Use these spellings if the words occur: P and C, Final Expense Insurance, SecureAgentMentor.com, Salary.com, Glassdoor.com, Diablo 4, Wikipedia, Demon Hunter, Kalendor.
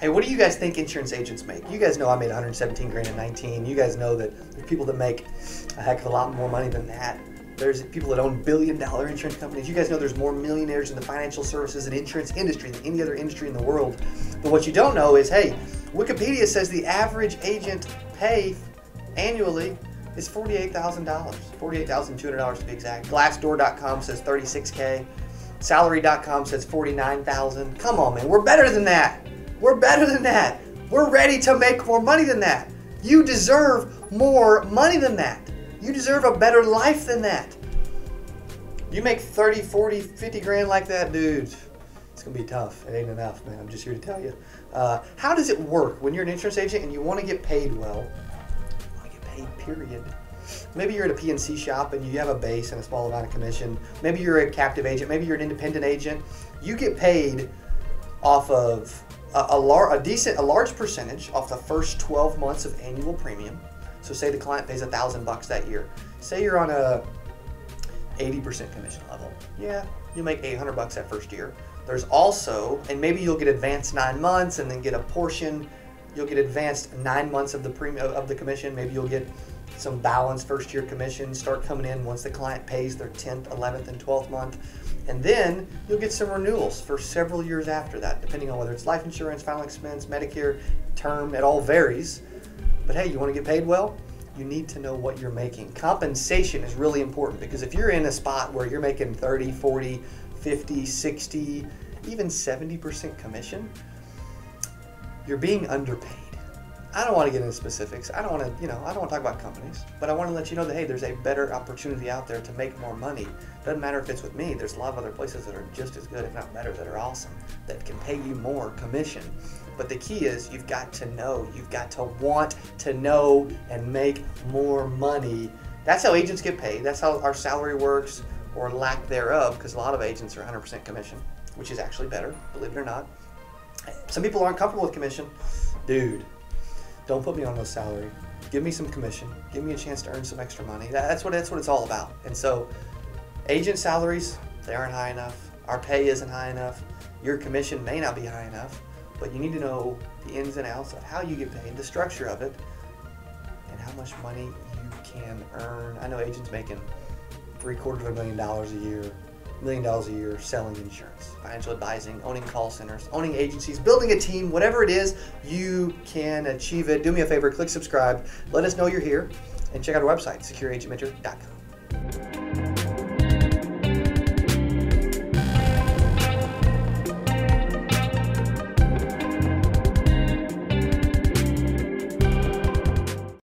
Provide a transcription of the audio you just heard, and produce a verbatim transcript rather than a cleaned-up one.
Hey, what do you guys think insurance agents make? You guys know I made one hundred seventeen grand in nineteen. You guys know that there's people that make a heck of a lot more money than that. There's people that own billion dollar insurance companies. You guys know there's more millionaires in the financial services and insurance industry than any other industry in the world. But what you don't know is, hey, Wikipedia says the average agent pay annually is forty-eight thousand dollars, forty-eight thousand two hundred dollars to be exact. Glassdoor dot com says thirty-six K. Salary dot com says forty-nine thousand dollars. Come on, man, we're better than that. We're better than that. We're ready to make more money than that. You deserve more money than that. You deserve a better life than that. You make thirty, forty, fifty grand like that, dude, it's gonna be tough. It ain't enough, man. I'm just here to tell you. Uh, how does it work when you're an insurance agent and you wanna get paid well? You wanna get paid, period. Maybe you're at a P and C shop and you have a base and a small amount of commission. Maybe you're a captive agent. Maybe you're an independent agent. You get paid off of a, a, lar a decent, a large percentage off the first twelve months of annual premium. So say the client pays a thousand bucks that year. Say you're on a eighty percent commission level. Yeah, you make eight hundred bucks that first year. There's also, and maybe you'll get advanced nine months and then get a portion. You'll get advanced nine months of the premium of the commission. Maybe you'll get some balanced first year commissions start coming in once the client pays their tenth, eleventh, and twelfth month. And then you'll get some renewals for several years after that, depending on whether it's life insurance, final expense, Medicare, term, it all varies. But hey, you want to get paid well? You need to know what you're making. Compensation is really important because if you're in a spot where you're making thirty, forty, fifty, sixty, even seventy percent commission, you're being underpaid. I don't want to get into specifics. I don't want to, you know, I don't want to talk about companies, but I want to let you know that, hey, there's a better opportunity out there to make more money. Doesn't matter if it's with me. There's a lot of other places that are just as good, if not better, that are awesome, that can pay you more commission. But the key is you've got to know, you've got to want to know and make more money. That's how agents get paid. That's how our salary works, or lack thereof, because a lot of agents are one hundred percent commission, which is actually better, believe it or not. Some people aren't comfortable with commission. Dude, don't put me on no salary. Give me some commission. Give me a chance to earn some extra money. That's what, that's what it's all about. And so agent salaries, they aren't high enough. Our pay isn't high enough. Your commission may not be high enough. But you need to know the ins and outs of how you get paid, the structure of it, and how much money you can earn. I know agents making three quarters of a million dollars a year, million dollars a year selling insurance, financial advising, owning call centers, owning agencies, building a team, whatever it is, you can achieve it. Do me a favor, click subscribe. Let us know you're here, and check out our website, Secure Agent Mentor dot com.